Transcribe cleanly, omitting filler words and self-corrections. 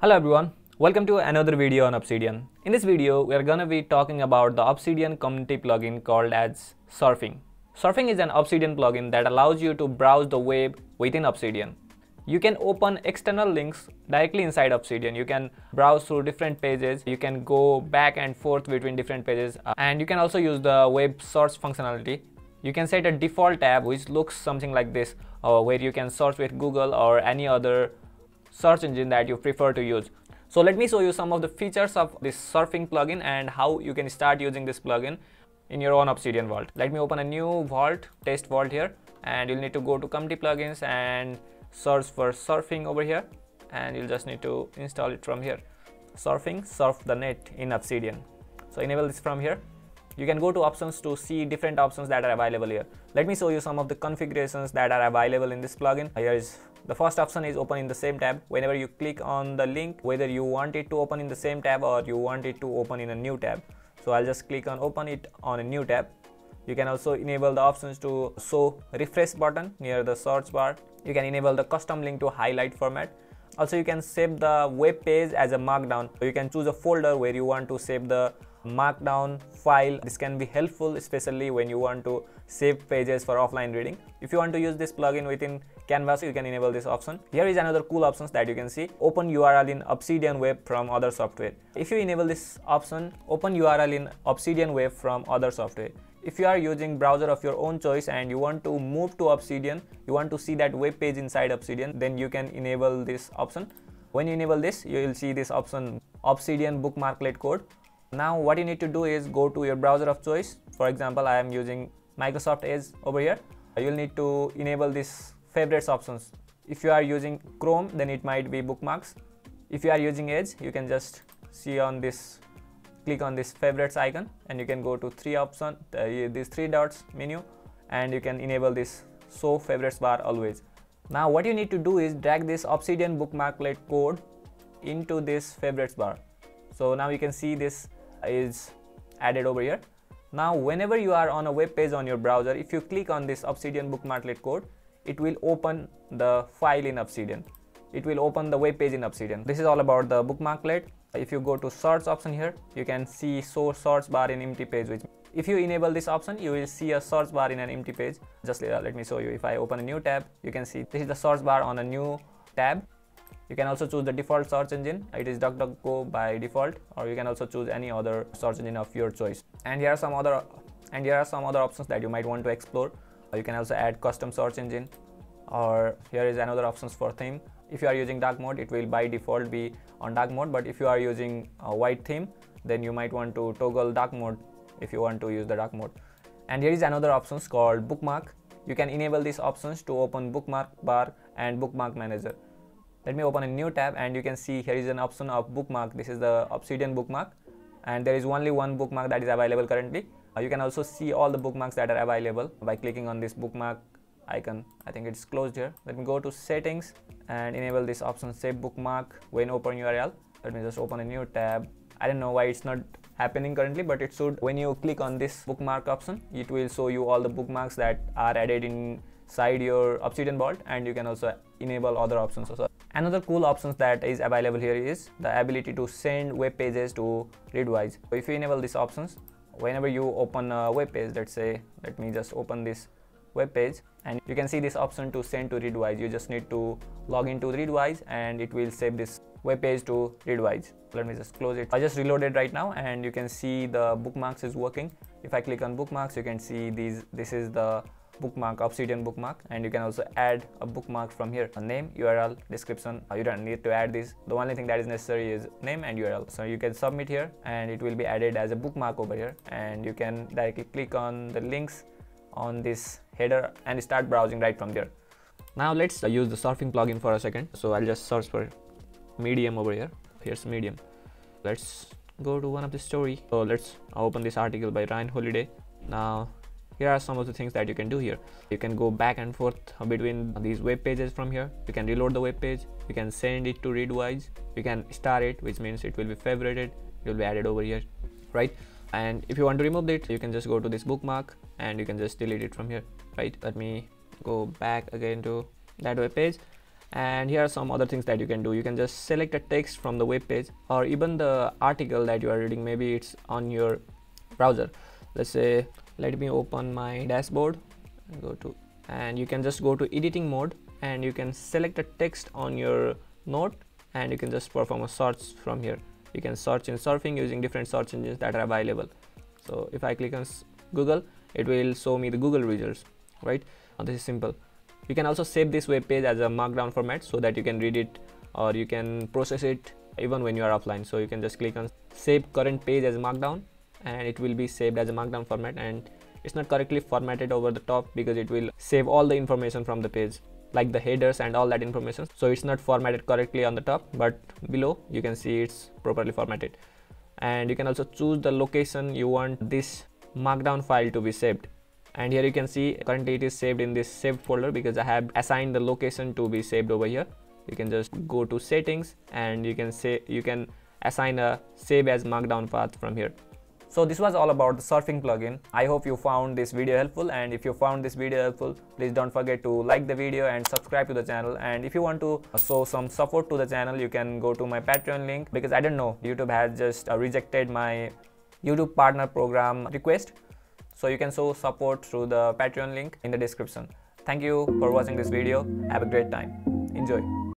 Hello everyone, welcome to another video on Obsidian. In this video, we are gonna be talking about the Obsidian community plugin called as Surfing. Surfing is an Obsidian plugin that allows you to browse the web within Obsidian. You can open external links directly inside Obsidian. You can browse through different pages. You can go back and forth between different pages, and you can also use the web source functionality. You can set a default tab which looks something like this, where you can search with Google or any other search engine that you prefer to use. So let me show you some of the features of this Surfing plugin and how you can start using this plugin in your own Obsidian vault. Let me open a new vault, test vault here, and you'll need to go to community plugins and search for Surfing over here, and you'll just need to install it from here. Surfing, surf the net in Obsidian. So enable this from here. You can go to options to see different options that are available here. Let me show you some of the configurations that are available in this plugin. Here is the first option is open in the same tab. Whenever you click on the link, whether you want it to open in the same tab or you want it to open in a new tab. So I'll just click on open it on a new tab. You can also enable the options to show refresh button near the search bar. You can enable the custom link to highlight format. Also, you can save the web page as a markdown. You can choose a folder where you want to save the markdown file. This can be helpful, especially when you want to save pages for offline reading. If you want to use this plugin within Canvas, you can enable this option. Here is another cool option that you can see: open URL in Obsidian web from other software. If you enable this option, open URL in Obsidian web from other software. If you are using browser of your own choice and you want to move to Obsidian, you want to see that web page inside Obsidian, then you can enable this option. When you enable this, you will see this option, Obsidian bookmarklet code. Now what you need to do is go to your browser of choice. For example, I am using Microsoft Edge over here. You'll need to enable this favorites options. If you are using Chrome, then it might be bookmarks. If you are using Edge, you can just see on this, click on this favorites icon, and you can go to these three dots menu, and you can enable this show favorites bar always. Now what you need to do is drag this Obsidian bookmarklet code into this favorites bar. So now you can see this is added over here. Now whenever you are on a web page on your browser, if you click on this Obsidian bookmarklet code, it will open the file in Obsidian. It will open the web page in Obsidian. This is all about the bookmarklet. If you go to search option here, you can see show search bar in empty page, which if you enable this option, you will see a search bar in an empty page. Just let me show you. If I open a new tab, you can see this is the search bar on a new tab. You can also choose the default search engine. It is DuckDuckGo by default, or you can also choose any other search engine of your choice. And here are some other options that you might want to explore. You can also add custom search engine, or here is another options for theme. If you are using dark mode, it will by default be on dark mode, but if you are using a white theme, then you might want to toggle dark mode if you want to use the dark mode. And here is another options called bookmark. You can enable these options to open bookmark bar and bookmark manager. Let me open a new tab, and you can see here is an option of bookmark. This is the Obsidian bookmark, and there is only one bookmark that is available currently. You can also see all the bookmarks that are available by clicking on this bookmark icon. I think it's closed here. Let me go to settings and enable this option, save bookmark when open URL. Let me just open a new tab. I don't know why it's not happening currently, but it should. When you click on this bookmark option, it will show you all the bookmarks that are added inside your Obsidian vault, and you can also enable other options also. Another cool option that is available here is the ability to send web pages to Readwise. So if you enable these options, whenever you open a web page, let's say, let me just open this web page, and you can see this option to send to Readwise. You just need to log into Readwise, and it will save this web page to Readwise. Let me just close it. I just reloaded right now, and you can see the bookmarks is working. If I click on bookmarks, you can see these. This is the bookmark, Obsidian bookmark, and you can also add a bookmark from here. A name, URL, description. You don't need to add this. The only thing that is necessary is name and URL. So you can submit here, and it will be added as a bookmark over here, and you can directly click on the links on this header and start browsing right from there. Now let's use the Surfing plugin for a second. So I'll just search for Medium over here. Here's Medium. Let's go to one of the story. So let's open this article by Ryan Holiday. Now here are some of the things that you can do here. You can go back and forth between these web pages from here. You can reload the web page. You can send it to Readwise. You can star it, which means it will be favorited. It will be added over here, right? And if you want to remove it, you can just go to this bookmark and you can just delete it from here, right? Let me go back again to that web page, And here are some other things that you can do. You can just select a text from the web page or even the article that you are reading. Maybe it's on your browser. Let's say, let me open my dashboard and go to, and you can just go to editing mode and you can select a text on your note and you can just perform a search from here. You can search in Surfing using different search engines that are available. So if I click on Google, it will show me the Google results, right? And this is simple. You can also save this web page as a markdown format so that you can read it or you can process it even when you are offline. So you can just click on save current page as a markdown and it will be saved as a markdown format, and it's not correctly formatted over the top because it will save all the information from the page, like the headers and all that information. So it's not formatted correctly on the top, but below you can see it's properly formatted. And you can also choose the location you want this markdown file to be saved. And here you can see currently it is saved in this saved folder because I have assigned the location to be saved over here. You can just go to settings and you can say you can assign a save as markdown path from here. So this was all about the Surfing plugin. I hope you found this video helpful, and if you found this video helpful, please don't forget to like the video and subscribe to the channel. And if you want to show some support to the channel, you can go to my Patreon link, because I don't know, YouTube has just rejected my YouTube partner program request. So you can show support through the Patreon link in the description. Thank you for watching this video. Have a great time. Enjoy.